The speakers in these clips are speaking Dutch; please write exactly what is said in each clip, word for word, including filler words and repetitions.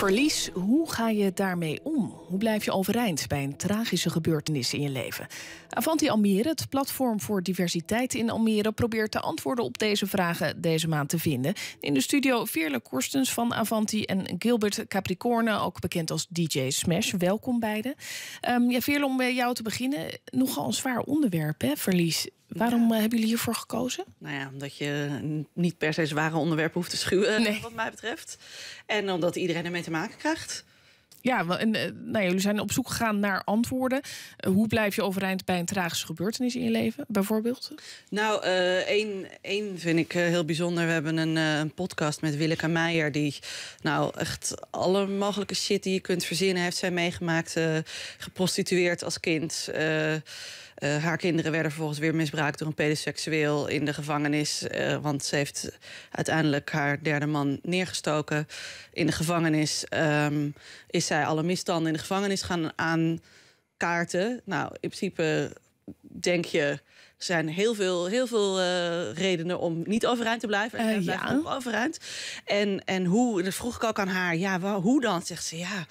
Verlies, hoe ga je daarmee om? Hoe blijf je overeind bij een tragische gebeurtenis in je leven? Avanti Almere, het platform voor diversiteit in Almere, probeert de antwoorden op deze vragen deze maand te vinden. In de studio Veerle Corstens van Avanti en Gilbert Capricorne, ook bekend als D J Smash. Welkom beiden. Um, ja, Veerle, om bij jou te beginnen, nogal een zwaar onderwerp, hè, verlies. Waarom ja. hebben jullie hiervoor gekozen? Nou ja, omdat je niet per se zware onderwerpen hoeft te schuwen, nee. wat mij betreft. En omdat iedereen ermee te maken krijgt. Ja, en, nou, jullie zijn op zoek gegaan naar antwoorden. Hoe blijf je overeind bij een tragische gebeurtenis in je leven, bijvoorbeeld? Nou, uh, één, één vind ik uh, heel bijzonder. We hebben een, uh, een podcast met Willeke Meijer, die nou echt alle mogelijke shit die je kunt verzinnen heeft zij meegemaakt. Uh, geprostitueerd als kind. Uh, Uh, haar kinderen werden vervolgens weer misbruikt door een pedoseksueel in de gevangenis. Uh, want ze heeft uiteindelijk haar derde man neergestoken in de gevangenis. Um, is zij alle misstanden in de gevangenis gaan aankaarten? Nou, in principe denk je, er zijn heel veel, heel veel uh, redenen om niet overeind te blijven. En uh, blijft ja. overeind. En, en hoe, dat vroeg ik ook aan haar, ja, wow, hoe dan? Zegt ze, ja...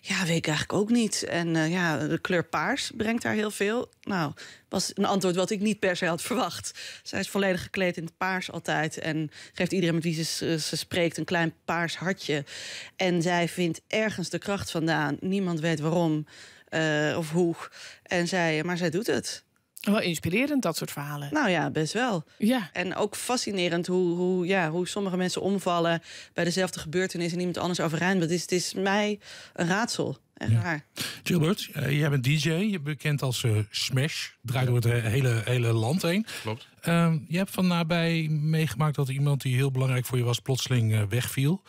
Ja, weet ik eigenlijk ook niet. En uh, ja, de kleur paars brengt daar heel veel. Nou, was een antwoord wat ik niet per se had verwacht. Zij is volledig gekleed in het paars altijd. En geeft iedereen met wie ze, ze spreekt een klein paars hartje. En zij vindt ergens de kracht vandaan. Niemand weet waarom uh, of hoe. En zij, maar zij doet het. Wel inspirerend, dat soort verhalen. Nou ja, best wel. Ja. En ook fascinerend hoe, hoe, ja, hoe sommige mensen omvallen bij dezelfde gebeurtenis en iemand anders overeind. Dat is, het is mij een raadsel. Echt ja. waar. Gilbert, uh, jij bent D J, je bent bekend als uh, SMASH. Draait door het hele, hele land heen. Klopt. Uh, je hebt van nabij meegemaakt dat iemand die heel belangrijk voor je was plotseling uh, wegviel.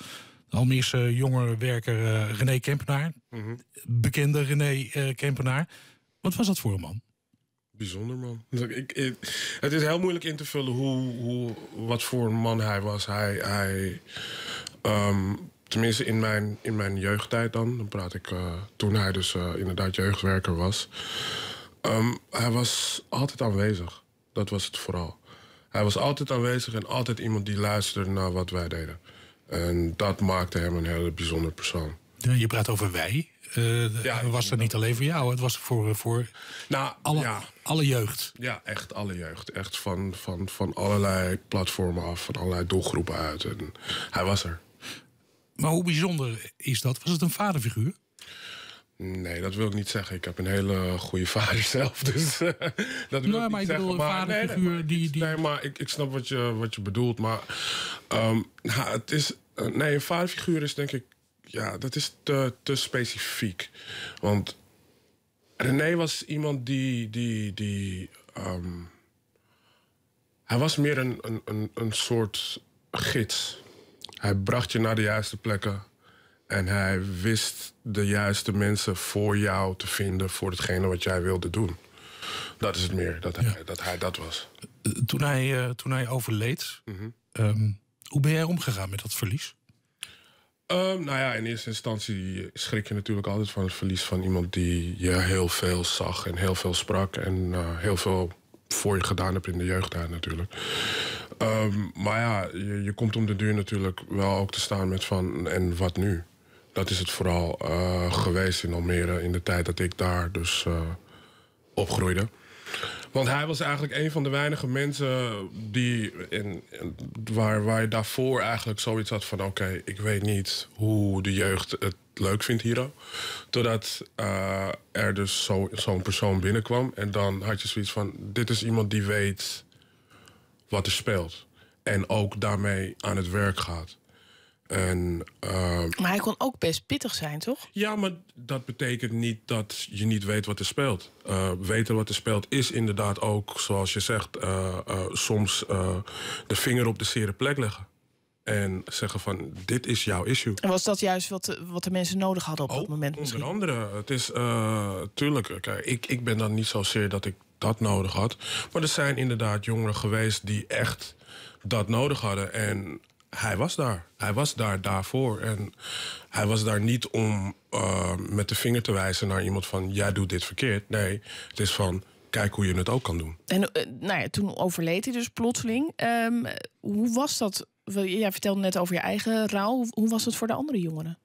De Almeerse jongerenwerker uh, René Kempenaar. Mm-hmm. Bekende René uh, Kempenaar. Wat was dat voor een man? Bijzonder man. Ik, ik, het is heel moeilijk in te vullen hoe, hoe, wat voor man hij was. Hij, hij um, tenminste in mijn, in mijn jeugdtijd dan, dan praat ik uh, toen hij dus uh, inderdaad jeugdwerker was. Um, hij was altijd aanwezig. Dat was het vooral. Hij was altijd aanwezig en altijd iemand die luisterde naar wat wij deden. En dat maakte hem een hele bijzonder persoon. Je praat over wij. Uh, ja, was dat niet alleen voor jou, het was voor, voor nou, alle, ja. alle jeugd. Ja, echt alle jeugd. Echt van, van, van allerlei platformen af, van allerlei doelgroepen uit. En hij was er. Maar hoe bijzonder is dat? Was het een vaderfiguur? Nee, dat wil ik niet zeggen. Ik heb een hele goede vader zelf. Dus uh, dat wil nou, ik maar niet ik bedoel, zeggen. Maar een vaderfiguur nee, die, die... Nee, maar ik, ik snap wat je, wat je bedoelt. Maar um, nou, het is, uh, nee, een vaderfiguur is denk ik... Ja, dat is te, te specifiek. Want René was iemand die... die, die um, hij was meer een, een, een soort gids. Hij bracht je naar de juiste plekken. En hij wist de juiste mensen voor jou te vinden... voor hetgene wat jij wilde doen. Dat is het meer, dat hij, ja. dat, hij dat was. Toen hij, uh, toen hij overleed, mm-hmm. um, hoe ben jij omgegaan met dat verlies? Um, nou ja, in eerste instantie schrik je natuurlijk altijd van het verlies van iemand die je heel veel zag en heel veel sprak. En uh, heel veel voor je gedaan hebt in de jeugdtijd natuurlijk. Um, maar ja, je, je komt om de duur natuurlijk wel ook te staan met van en wat nu? Dat is het vooral uh, geweest in Almere in de tijd dat ik daar dus uh, opgroeide. Want hij was eigenlijk een van de weinige mensen die in, in, waar, waar je daarvoor eigenlijk zoiets had van... oké, okay, ik weet niet hoe de jeugd het leuk vindt hier. Totdat uh, er dus zo, zo'n persoon binnenkwam. En dan had je zoiets van, dit is iemand die weet wat er speelt. En ook daarmee aan het werk gaat. En, uh, maar hij kon ook best pittig zijn, toch? Ja, maar dat betekent niet dat je niet weet wat er speelt. Uh, weten wat er speelt is inderdaad ook, zoals je zegt... Uh, uh, soms uh, de vinger op de zere plek leggen. En zeggen van, dit is jouw issue. En was dat juist wat de, wat de mensen nodig hadden op oh, dat moment misschien? Onder andere. Het is, uh, tuurlijk, kijk, ik, ik ben dan niet zozeer dat ik dat nodig had. Maar er zijn inderdaad jongeren geweest die echt dat nodig hadden. En... Hij was daar. Hij was daar daarvoor. En hij was daar niet om uh, met de vinger te wijzen naar iemand van... jij doet dit verkeerd. Nee, het is van, kijk hoe je het ook kan doen. En uh, nou ja, toen overleed hij dus plotseling. Um, hoe was dat? Jij vertelde net over je eigen rouw. Hoe was dat voor de andere jongeren?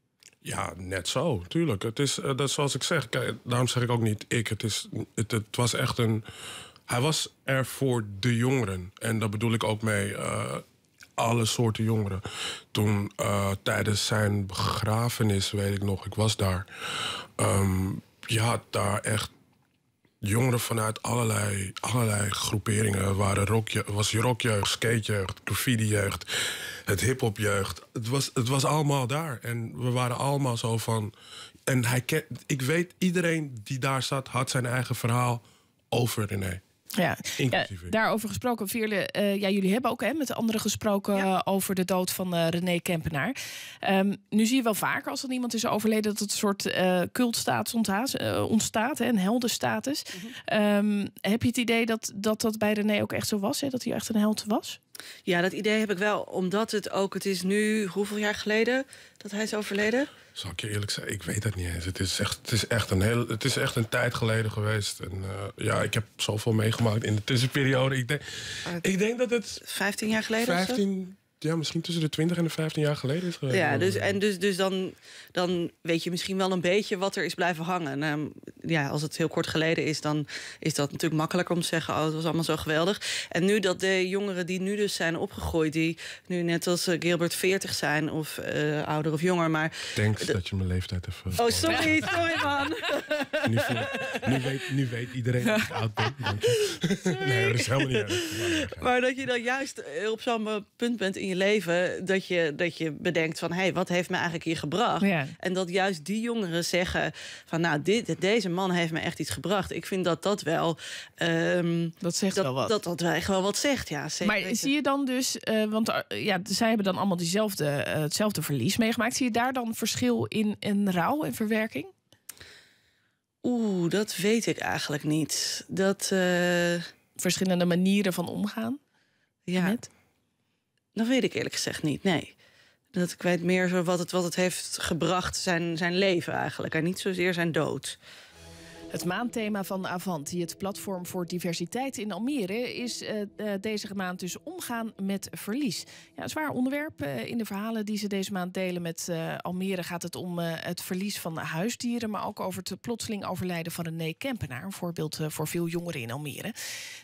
Ja, net zo, tuurlijk. Het is, uh, dat is zoals ik zeg, kijk, daarom zeg ik ook niet ik. Het, is, het, het was echt een... Hij was er voor de jongeren. En daar bedoel ik ook mee uh, alle soorten jongeren. Toen uh, tijdens zijn begrafenis, weet ik nog, ik was daar. Um, je had daar echt jongeren vanuit allerlei, allerlei groeperingen. Er waren rockje, was rockjeugd, skatejeugd, graffitijeugd, het hiphopjeugd. Het was, het was allemaal daar. En we waren allemaal zo van... En hij ken, ik weet, iedereen die daar zat, had zijn eigen verhaal over René. Ja, ja, daarover gesproken, Veerle. Uh, ja, jullie hebben ook hè, met de anderen gesproken ja. uh, over de dood van uh, René Kempenaar. Um, nu zie je wel vaker als er iemand is overleden dat het een soort uh, cultstatus ontstaat, uh, ontstaat hè, een heldenstatus. Mm-hmm. um, heb je het idee dat, dat dat bij René ook echt zo was? Hè, dat hij echt een held was? Ja, dat idee heb ik wel. Omdat het ook, het is nu, hoeveel jaar geleden dat hij is overleden? Zal ik je eerlijk zeggen, ik weet het niet eens. Het is echt, het is echt, een, heel, het is echt een tijd geleden geweest. En, uh, ja, ik heb zoveel meegemaakt in de tussenperiode. Ik denk, ik denk dat het... vijftien jaar geleden vijftien, ja, misschien tussen de twintig en de vijftien jaar geleden is geweest. Ja, dus, en dus, dus dan, dan weet je misschien wel een beetje wat er is blijven hangen. En, uh, ja, als het heel kort geleden is, dan is dat natuurlijk makkelijker om te zeggen... oh, het was allemaal zo geweldig. En nu dat de jongeren die nu dus zijn opgegroeid... die nu net als uh, Gilbert veertig zijn, of uh, ouder of jonger, maar... Denk dat je mijn leeftijd even... Oh, sorry, sorry man. nu, nu, weet, nu weet iedereen dat ik oud ben. Nee, dat is helemaal niet erg. Maar dat je dan juist op zo'n punt bent in je leven dat je, dat je bedenkt van... hé, hey, wat heeft me eigenlijk hier gebracht? Ja. En dat juist die jongeren zeggen van... nou, dit, deze man heeft me echt iets gebracht. Ik vind dat dat wel... Um, dat zegt dat, wel wat. Dat dat wel echt wel wat zegt, ja. Maar weten. Zie je dan dus... Uh, want uh, ja, zij hebben dan allemaal diezelfde, uh, hetzelfde verlies meegemaakt. Zie je daar dan verschil in, in rouw en verwerking? Oeh, dat weet ik eigenlijk niet. Dat... Uh... Verschillende manieren van omgaan? Ja. Met? Dat weet ik eerlijk gezegd niet, nee. Dat ik weet meer zo wat, het, wat het heeft gebracht, zijn, zijn leven eigenlijk. En niet zozeer zijn dood. Het maandthema van Avanti, het platform voor diversiteit in Almere... is uh, deze maand dus omgaan met verlies. Ja, een zwaar onderwerp. Uh, in de verhalen die ze deze maand delen met uh, Almere... gaat het om uh, het verlies van huisdieren... maar ook over het plotseling overlijden van René Kempenaar. Een voorbeeld uh, voor veel jongeren in Almere.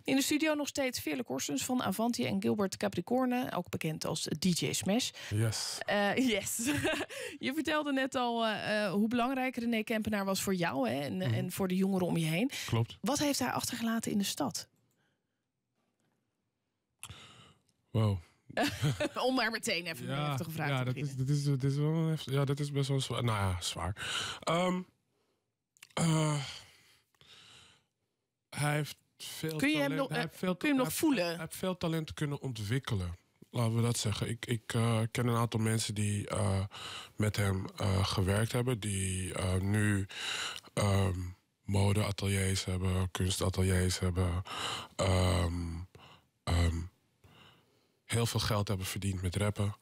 In de studio nog steeds Veerle Corstens van Avanti en Gilbert Capricorne... ook bekend als D J Smash. Yes. Uh, yes. Je vertelde net al uh, hoe belangrijk René Kempenaar was voor jou... Hè, en, mm. en voor de jongeren om je heen. Klopt. Wat heeft hij achtergelaten in de stad? Wow. Om maar meteen even ja, een heftige vraag ja, te dat is, dat is, dat is wel een heftige, ja, dat is best wel zwaar. Nou ja, zwaar. Um, uh, hij heeft veel kun je talent, hem nog, hij heeft veel, kun je hem nog hij voelen? Heeft, hij heeft veel talent kunnen ontwikkelen. Laten we dat zeggen. Ik, ik uh, ken een aantal mensen die uh, met hem uh, gewerkt hebben. Die uh, nu... Um, modeateliers hebben, kunstateliers hebben. Um, um, heel veel geld hebben verdiend met rappen.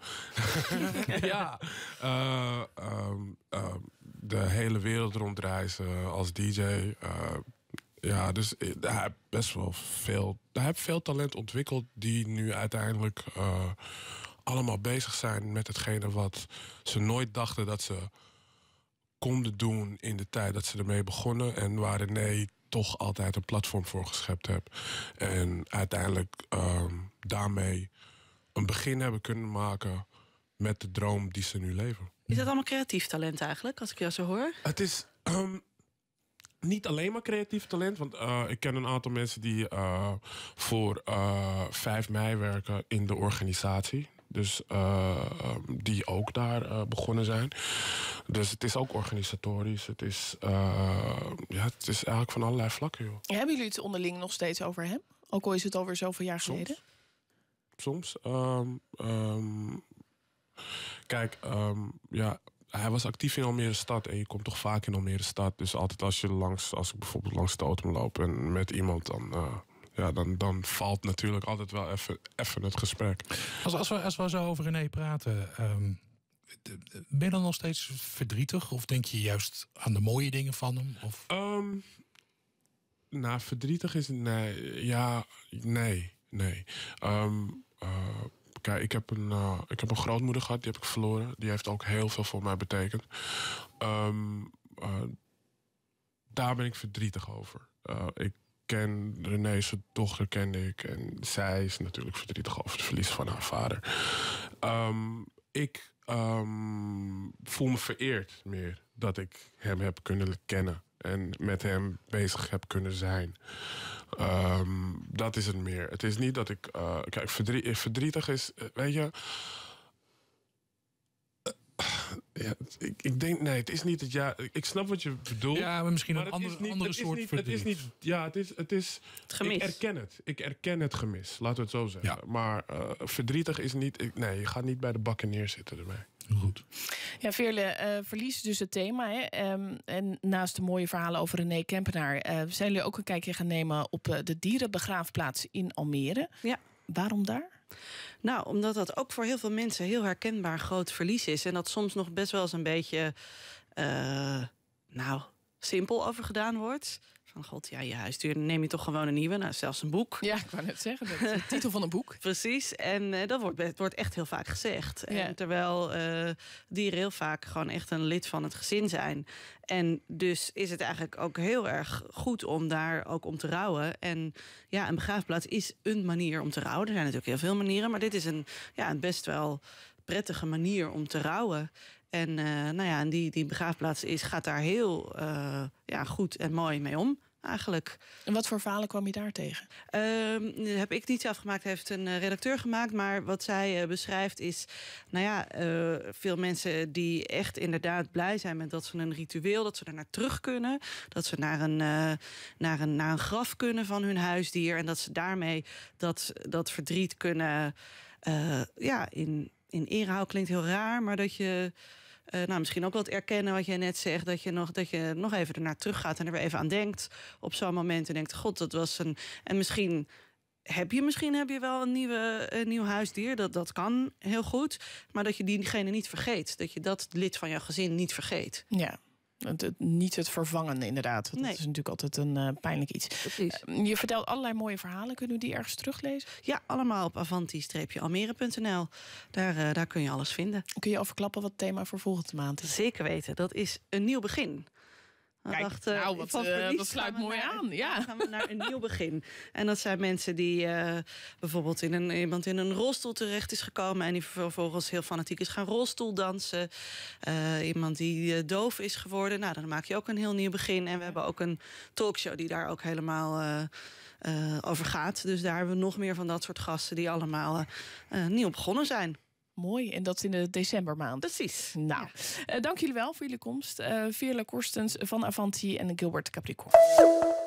ja. Uh, um, uh, de hele wereld rondreizen als D J. Uh, ja, dus hij heeft best wel veel... Hij heeft veel talent ontwikkeld die nu uiteindelijk... Uh, allemaal bezig zijn met hetgene wat ze nooit dachten dat ze... konden doen in de tijd dat ze ermee begonnen... en waar René toch altijd een platform voor geschept heeft. En uiteindelijk uh, daarmee een begin hebben kunnen maken... met de droom die ze nu leven. Is dat allemaal creatief talent eigenlijk, als ik jou zo hoor? Het is um, niet alleen maar creatief talent... want uh, ik ken een aantal mensen die uh, voor uh, vijf mei werken in de organisatie... Dus uh, die ook daar uh, begonnen zijn. Dus het is ook organisatorisch. Het is, uh, ja, het is eigenlijk van allerlei vlakken, joh. Hebben jullie het onderling nog steeds over hem? Ook al is het alweer zoveel jaar geleden? Soms. Um, um, kijk, um, ja, hij was actief in Almere Stad. En je komt toch vaak in Almere Stad. Dus altijd als je langs, als ik bijvoorbeeld langs de auto loop en met iemand dan... Uh, Ja, dan, dan valt natuurlijk altijd wel even, even het gesprek. Als, als, we, als we zo over René praten, um, ben je dan nog steeds verdrietig? Of denk je juist aan de mooie dingen van hem? Of? Um, nou, verdrietig is... Nee, ja, nee, nee. Um, uh, Kijk, ik heb, een, uh, ik heb een grootmoeder gehad, die heb ik verloren. Die heeft ook heel veel voor mij betekend. Um, uh, daar ben ik verdrietig over. Uh, ik ken René, zijn dochter kende ik. En zij is natuurlijk verdrietig over het verlies van haar vader. Um, ik um, voel me vereerd meer dat ik hem heb kunnen kennen. En met hem bezig heb kunnen zijn. Um, dat is het meer. Het is niet dat ik... Uh, kijk, verdrie verdrietig is... Weet je... Ja, ik, ik denk, nee, het is niet het ja. Ik snap wat je bedoelt. Ja, maar misschien maar een andere, niet, andere soort niet, verdriet. Het is niet, ja, het is, het is het gemis. Ik erken het. Ik erken het gemis, laten we het zo zeggen. Ja. Maar uh, verdrietig is niet... Ik, nee, je gaat niet bij de bakken neerzitten ermee. Goed. Ja, Veerle, uh, verlies dus het thema. Hè? Um, en naast de mooie verhalen over René Kempenaar... Uh, zijn jullie ook een kijkje gaan nemen op uh, de dierenbegraafplaats in Almere. Ja. Waarom daar? Nou, omdat dat ook voor heel veel mensen heel herkenbaar groot verlies is. En dat soms nog best wel eens een beetje uh, nou, simpel over gedaan wordt. Van god, ja, je huisdier, neem je toch gewoon een nieuwe. Nou, zelfs een boek. Ja, ik wou net zeggen, dat is de titel van een boek. Precies, en uh, dat wordt, wordt echt heel vaak gezegd. Ja. En terwijl uh, dieren heel vaak gewoon echt een lid van het gezin zijn. En dus is het eigenlijk ook heel erg goed om daar ook om te rouwen. En ja, een begraafplaats is een manier om te rouwen. Er zijn natuurlijk heel veel manieren, maar dit is een, ja, een best wel prettige manier om te rouwen. En, uh, nou ja, en die, die begraafplaats is, gaat daar heel uh, ja, goed en mooi mee om. Eigenlijk. En wat voor verhalen kwam je daar tegen? Uh, heb ik niet zelf gemaakt, heeft een uh, redacteur gemaakt. Maar wat zij uh, beschrijft is... nou ja, uh, veel mensen die echt inderdaad blij zijn met dat ze een ritueel... dat ze er naar terug kunnen. Dat ze naar een, uh, naar een, naar een graf kunnen van hun huisdier. En dat ze daarmee dat, dat verdriet kunnen... Uh, ja, in, in ere houden klinkt heel raar, maar dat je... Uh, nou, misschien ook wel het erkennen wat jij net zegt... dat je nog, dat je nog even ernaar terug gaat en er weer even aan denkt... op zo'n moment en denkt, god, dat was een... en misschien heb je, misschien heb je wel een, nieuwe, een nieuw huisdier, dat, dat kan heel goed... maar dat je diegene niet vergeet, dat je dat lid van jouw gezin niet vergeet. Ja, het, het, niet het vervangen inderdaad. Dat nee. is natuurlijk altijd een uh, pijnlijk iets. Uh, je vertelt allerlei mooie verhalen, kunnen we die ergens teruglezen? Ja, allemaal op avanti almere punt n l. Daar, uh, daar kun je alles vinden. Kun je al verklappen wat het thema voor volgende maand is? Zeker weten, dat is een nieuw begin. Kijk, dacht, uh, nou, wat, uh, dat sluit mooi naar, aan. Ja. Dan gaan we naar een nieuw begin. En dat zijn mensen die uh, bijvoorbeeld in een, iemand in een rolstoel terecht is gekomen... en die vervolgens heel fanatiek is gaan rolstoeldansen. Uh, iemand die uh, doof is geworden. Nou, dan maak je ook een heel nieuw begin. En we hebben ook een talkshow die daar ook helemaal uh, uh, over gaat. Dus daar hebben we nog meer van dat soort gasten... die allemaal uh, nieuw begonnen zijn. Mooi, en dat is in de decembermaand. Precies. Nou, ja. uh, dank jullie wel voor jullie komst. Uh, Veerle Corstens van Avanti en Gilbert Capricorne.